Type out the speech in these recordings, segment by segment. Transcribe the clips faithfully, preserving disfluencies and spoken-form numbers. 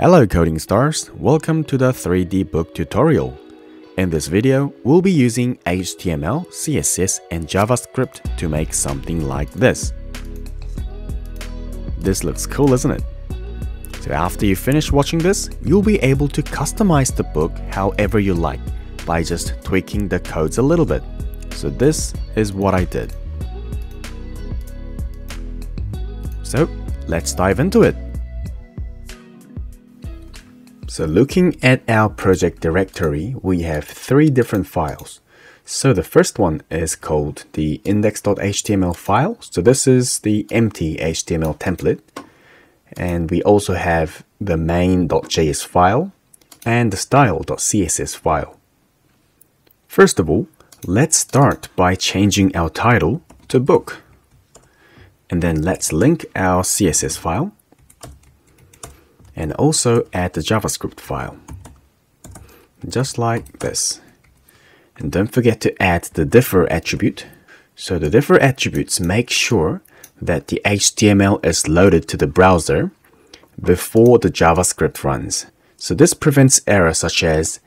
Hello Coding Stars, welcome to the three D book tutorial. In this video, we'll be using H T M L, C S S and JavaScript to make something like this. This looks cool, isn't it? So after you finish watching this, you'll be able to customize the book however you like by just tweaking the codes a little bit. So this is what I did. So let's dive into it. So looking at our project directory, we have three different files. So the first one is called the index.html file. So this is the empty H T M L template. And we also have the main.js file and the style.css file. First of all, let's start by changing our title to book. And then let's link our C S S file. And also add the JavaScript file, just like this. And don't forget to add the differ attribute. So the differ attributes make sure that the H T M L is loaded to the browser before the JavaScript runs. So this prevents errors such as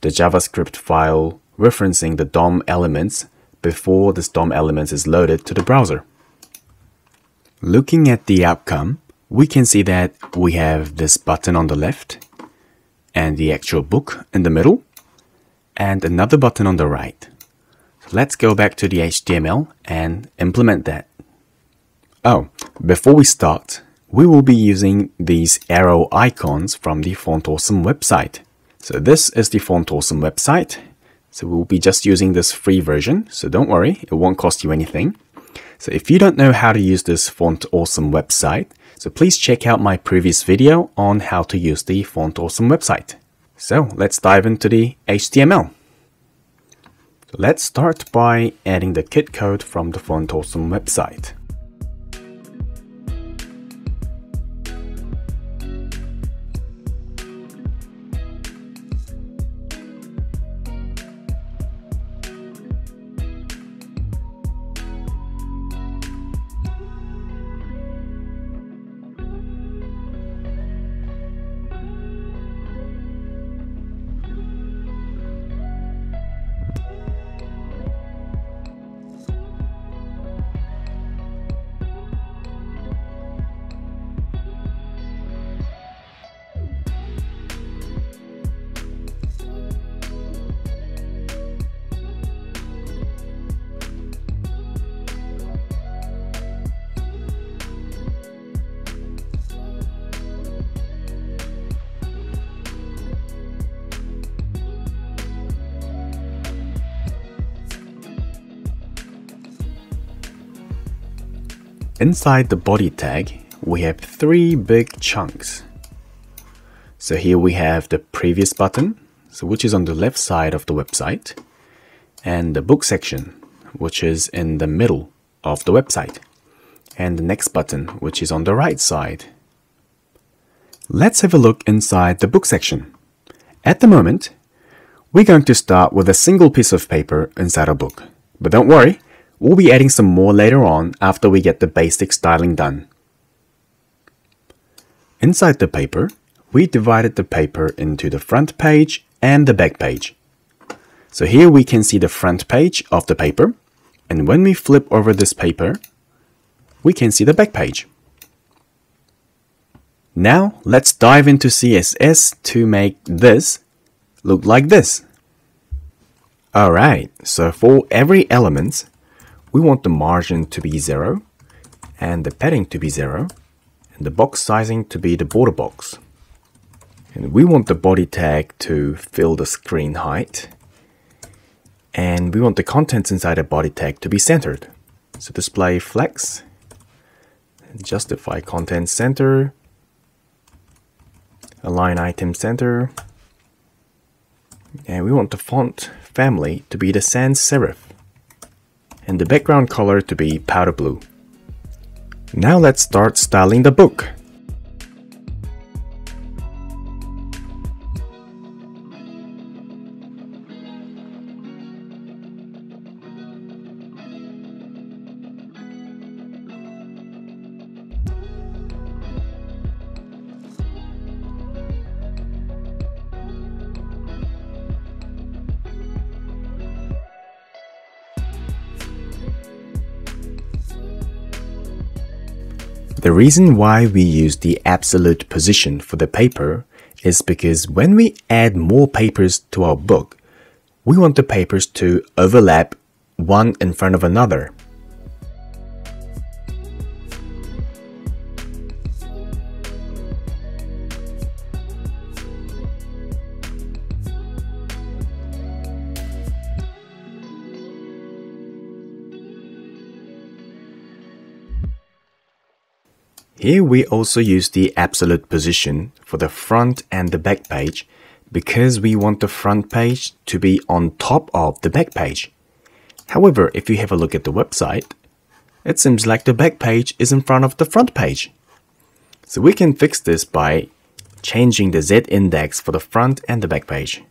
the JavaScript file referencing the D O M elements before this D O M element is loaded to the browser. Looking at the outcome, we can see that we have this button on the left and the actual book in the middle and another button on the right. Let's go back to the H T M L and implement that. Oh, before we start, we will be using these arrow icons from the Font Awesome website. So this is the Font Awesome website. So we'll be just using this free version. So don't worry, it won't cost you anything. So if you don't know how to use this Font Awesome website, so please check out my previous video on how to use the Font Awesome website. So let's dive into the H T M L. So let's start by adding the kit code from the Font Awesome website. Inside the body tag, we have three big chunks. So here we have the previous button, so which is on the left side of the website, and the book section, which is in the middle of the website, and the next button, which is on the right side. Let's have a look inside the book section. At the moment, we're going to start with a single piece of paper inside a book, but don't worry. We'll be adding some more later on after we get the basic styling done. Inside the paper, we divided the paper into the front page and the back page. So here we can see the front page of the paper, and when we flip over this paper, we can see the back page. Now let's dive into C S S to make this look like this. Alright, so for every element, we want the margin to be zero and the padding to be zero and the box sizing to be the border box. And we want the body tag to fill the screen height. And we want the contents inside the body tag to be centered. So display flex, justify content center, align item center. And we want the font family to be the sans serif. And the background color to be powder blue. Now let's start styling the book. The reason why we use the absolute position for the paper is because when we add more papers to our book, we want the papers to overlap one in front of another. Here we also use the absolute position for the front and the back page because we want the front page to be on top of the back page. However, if you have a look at the website, it seems like the back page is in front of the front page. So we can fix this by changing the z-index for the front and the back page.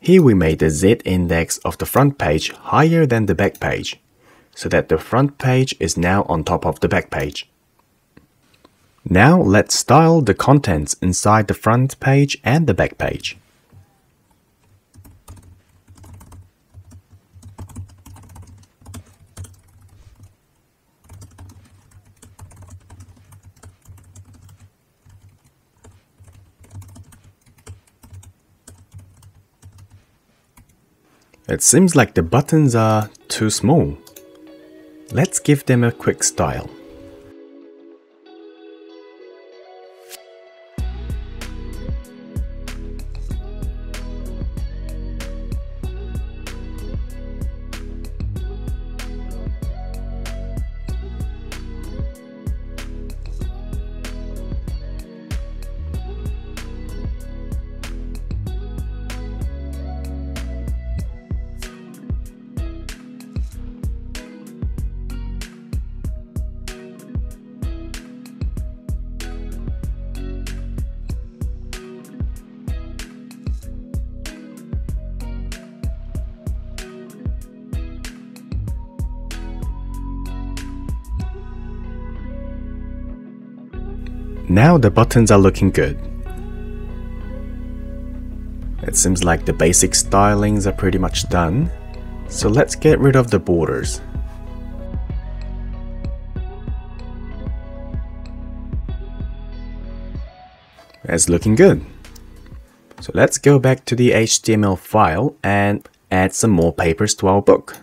Here we made the z-index of the front page higher than the back page, so that the front page is now on top of the back page. Now let's style the contents inside the front page and the back page. It seems like the buttons are too small. Let's give them a quick style. Now the buttons are looking good. It seems like the basic stylings are pretty much done, so let's get rid of the borders. That's looking good. So let's go back to the H T M L file and add some more papers to our book.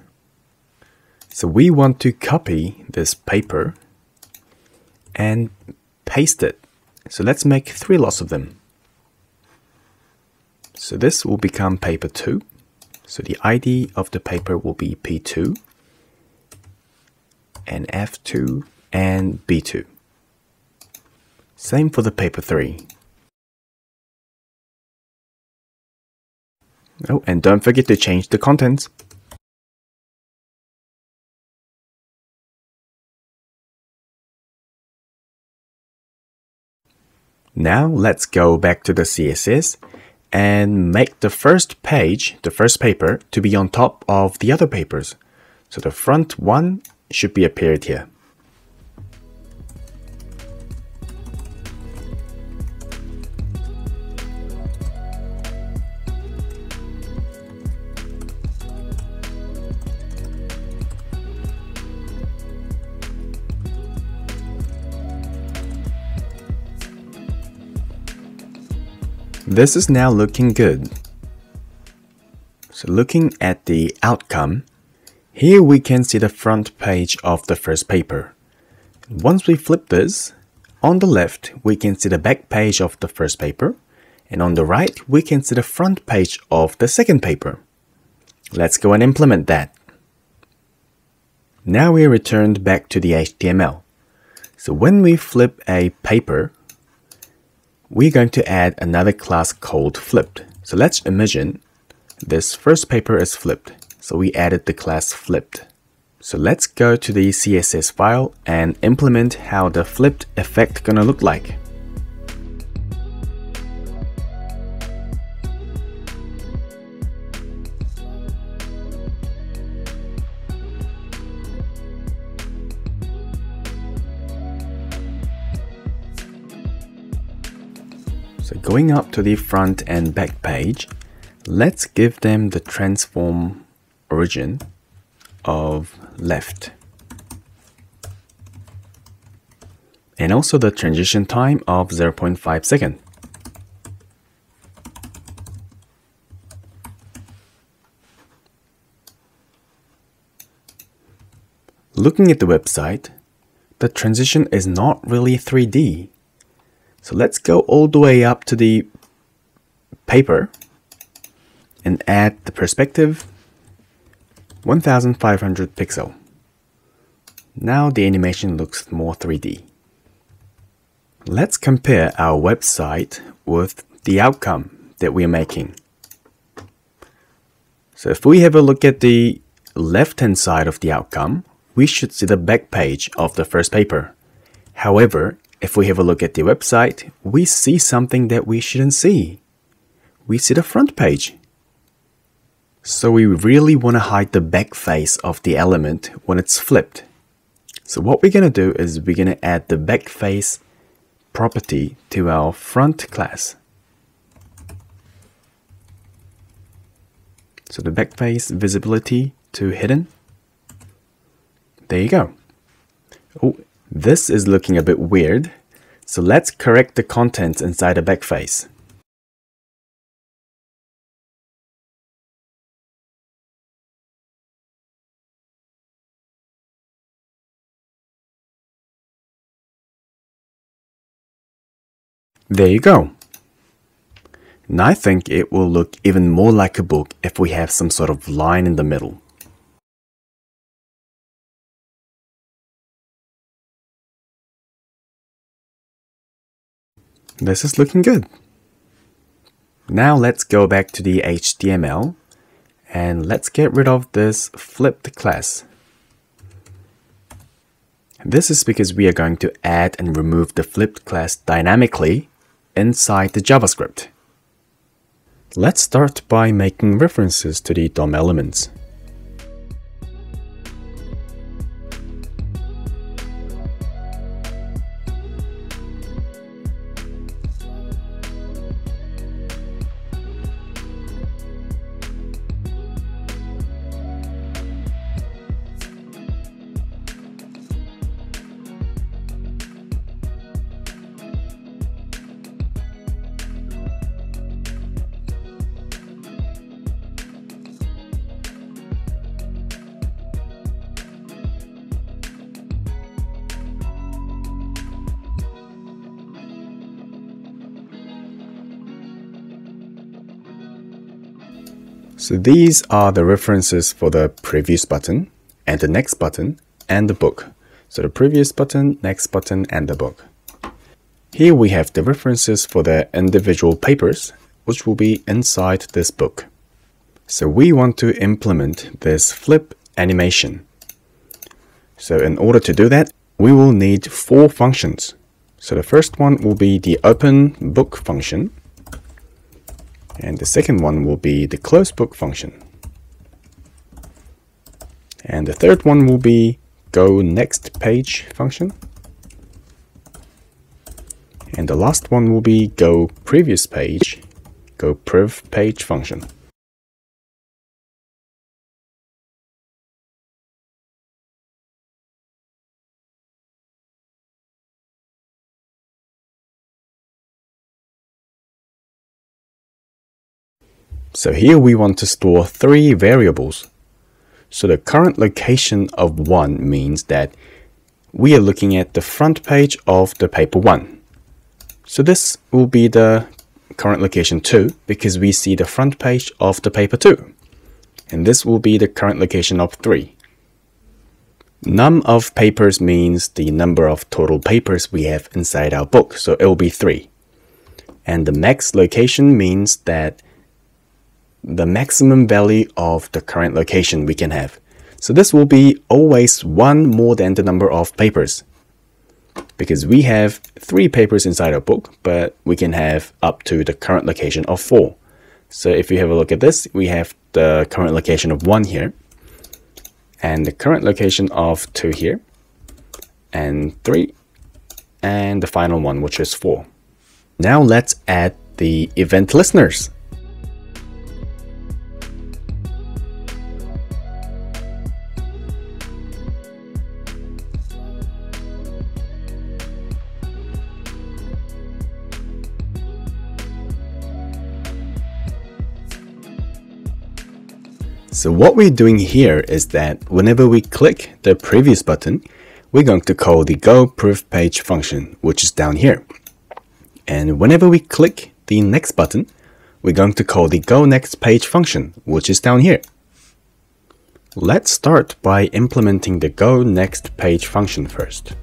So we want to copy this paper and paste it. So let's make three lots of them. So this will become paper two. So the I D of the paper will be P two and F two and B two. Same for the paper three. Oh, and don't forget to change the contents. Now let's go back to the C S S and make the first page, the first paper, to be on top of the other papers. So the front one should be appeared here. This is now looking good. So looking at the outcome, here we can see the front page of the first paper. Once we flip this, on the left we can see the back page of the first paper, and on the right we can see the front page of the second paper. Let's go and implement that. Now we are returned back to the H T M L. So when we flip a paper, we're going to add another class called flipped. So let's imagine this first paper is flipped. So we added the class flipped. So let's go to the C S S file and implement how the flipped effect gonna look like. So going up to the front and back page, let's give them the transform origin of left, and also the transition time of zero point five seconds. Looking at the website, the transition is not really three D. So let's go all the way up to the paper and add the perspective one thousand five hundred pixel. Now the animation looks more three D. Let's compare our website with the outcome that we are making. So if we have a look at the left-hand side of the outcome, we should see the back page of the first paper. However, if we have a look at the website, we see something that we shouldn't see. We see the front page. So we really want to hide the back face of the element when it's flipped. So what we're going to do is we're going to add the backface property to our front class. So the backface visibility to hidden. There you go. Oh, this is looking a bit weird. So let's correct the contents inside the backface. There you go. And I think it will look even more like a book if we have some sort of line in the middle. This is looking good. Now let's go back to the H T M L and let's get rid of this flipped class. This is because we are going to add and remove the flipped class dynamically inside the JavaScript. Let's start by making references to the D O M elements. So these are the references for the previous button and the next button and the book. So the previous button, next button and the book. Here we have the references for the individual papers, which will be inside this book. So we want to implement this flip animation. So in order to do that, we will need four functions. So the first one will be the open book function. And the second one will be the close book function. And the third one will be go next page function. And the last one will be go previous page, go prev page function. So here we want to store three variables. So the current location of one means that we are looking at the front page of the paper one. So this will be the current location two because we see the front page of the paper two. And this will be the current location of three. Num of papers means the number of total papers we have inside our book. So it will be three. And the max location means that the maximum value of the current location we can have. So this will be always one more than the number of papers, because we have three papers inside our book, but we can have up to the current location of four. So if you have a look at this, we have the current location of one here, and the current location of two here, and three, and the final one, which is four. Now let's add the event listeners. So what we're doing here is that whenever we click the previous button, we're going to call the GoPrevPage function, which is down here. And whenever we click the next button, we're going to call the GoNextPage function, which is down here. Let's start by implementing the GoNextPage function first.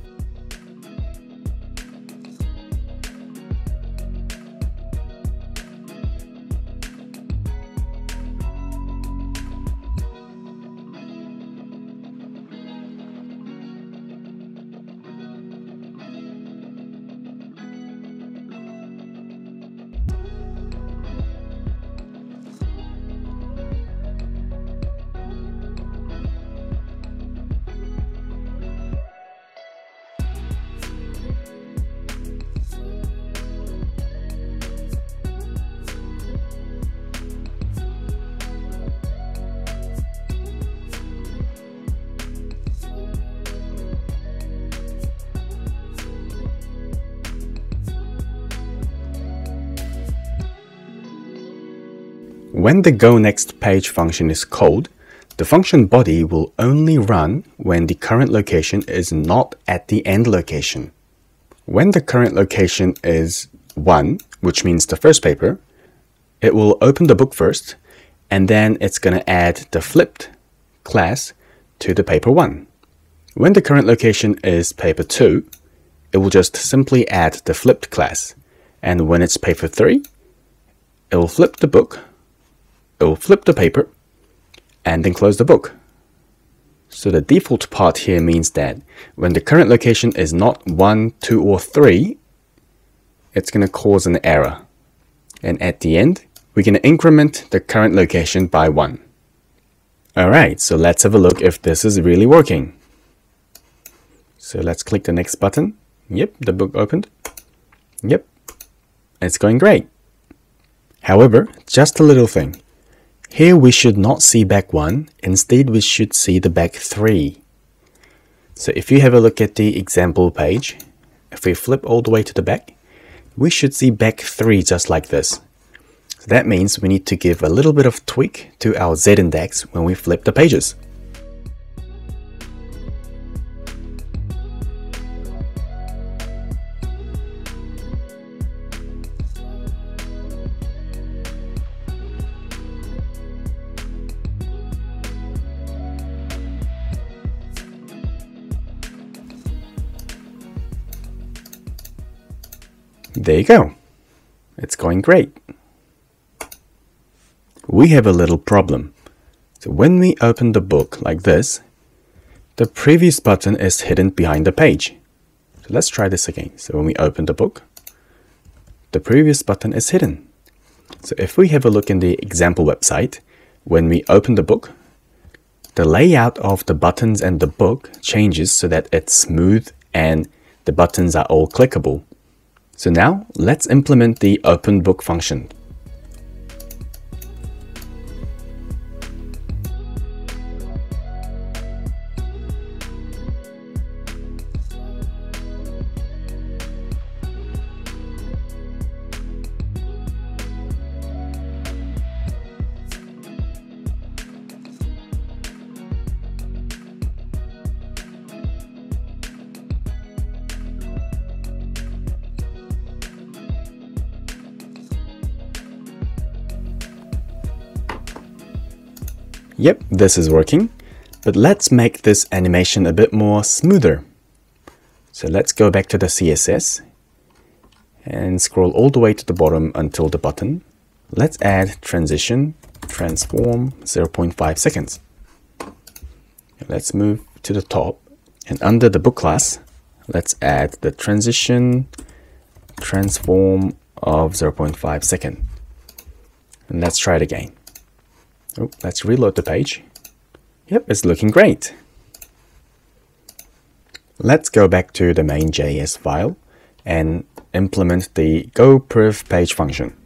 When the GoNextPage function is called, the function body will only run when the current location is not at the end location. When the current location is one, which means the first paper, it will open the book first, and then it's going to add the flipped class to the paper one. When the current location is paper two, it will just simply add the flipped class. And when it's paper three, it will flip the book, it will flip the paper and then close the book. So the default part here means that when the current location is not one, two or three, it's going to cause an error. And at the end, we're going to increment the current location by one. Alright, so let's have a look if this is really working. So let's click the next button. Yep, the book opened. Yep, it's going great. However, just a little thing. Here we should not see back one, instead we should see the back three. So if you have a look at the example page, if we flip all the way to the back, we should see back three just like this. So that means we need to give a little bit of tweak to our z-index when we flip the pages. There you go. It's going great. We have a little problem. So when we open the book like this, the previous button is hidden behind the page. So let's try this again. So when we open the book, the previous button is hidden. So if we have a look in the example website, when we open the book, the layout of the buttons and the book changes so that it's smooth and the buttons are all clickable. So now, let's implement the open book function. Yep, this is working, but let's make this animation a bit more smoother. So let's go back to the C S S and scroll all the way to the bottom until the button. Let's add transition, transform, zero point five seconds. Let's move to the top and under the book class, let's add the transition, transform of zero point five second. And let's try it again. Oh, let's reload the page. Yep, it's looking great. Let's go back to the main J S file and implement the goPrivPage function.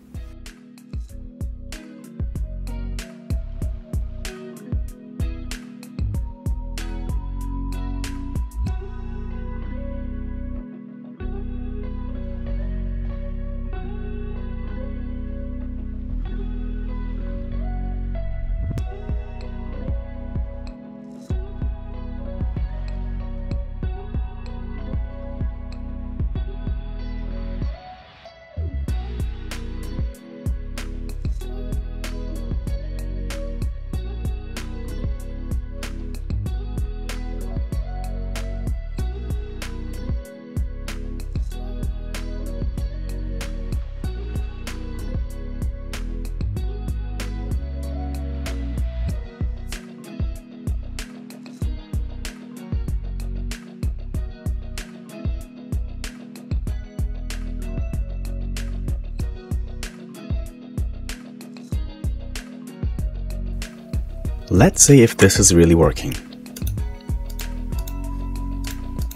Let's see if this is really working.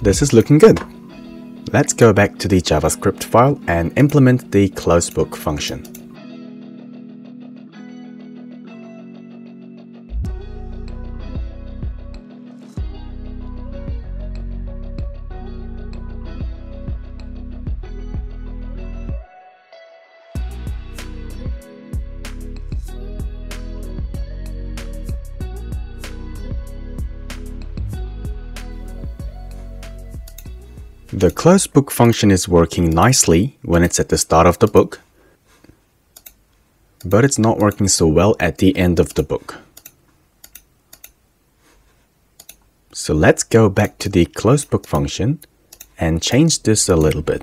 This is looking good. Let's go back to the JavaScript file and implement the closebook function. The closebook function is working nicely when it's at the start of the book, but it's not working so well at the end of the book. So let's go back to the closebook function and change this a little bit.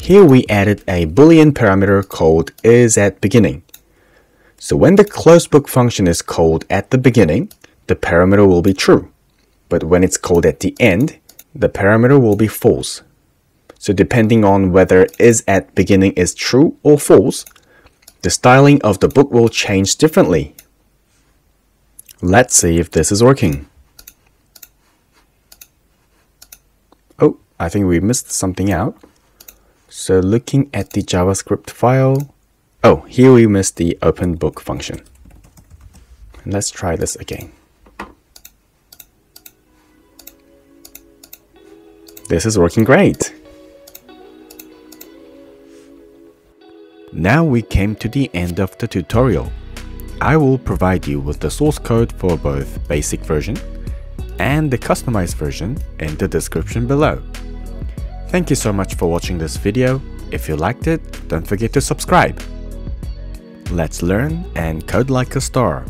Here we added a Boolean parameter called is at beginning. So when the closebook function is called at the beginning, the parameter will be true. But when it's called at the end, the parameter will be false. So depending on whether is at beginning is true or false, the styling of the book will change differently. Let's see if this is working. Oh, I think we missed something out. So looking at the JavaScript file, oh, here we missed the open book function. And let's try this again. This is working great. Now we came to the end of the tutorial. I will provide you with the source code for both basic version and the customized version in the description below. Thank you so much for watching this video. If you liked it, don't forget to subscribe. Let's learn and code like a star.